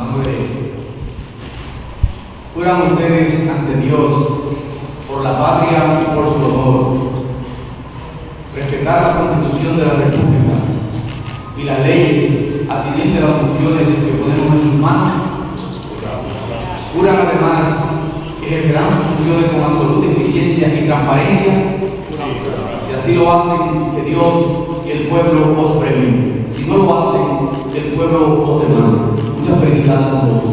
amado hereje. Juran ustedes ante Dios, por la patria y por su honor, respetar la Constitución de la República y las leyes atinentes a las funciones que ponemos en sus manos. Juran además ejercerán sus funciones con absoluta eficiencia y transparencia. Si así lo hacen, que Dios y el pueblo os premien. Si no lo hacen, el pueblo os demanda. Muchas felicidades a todos.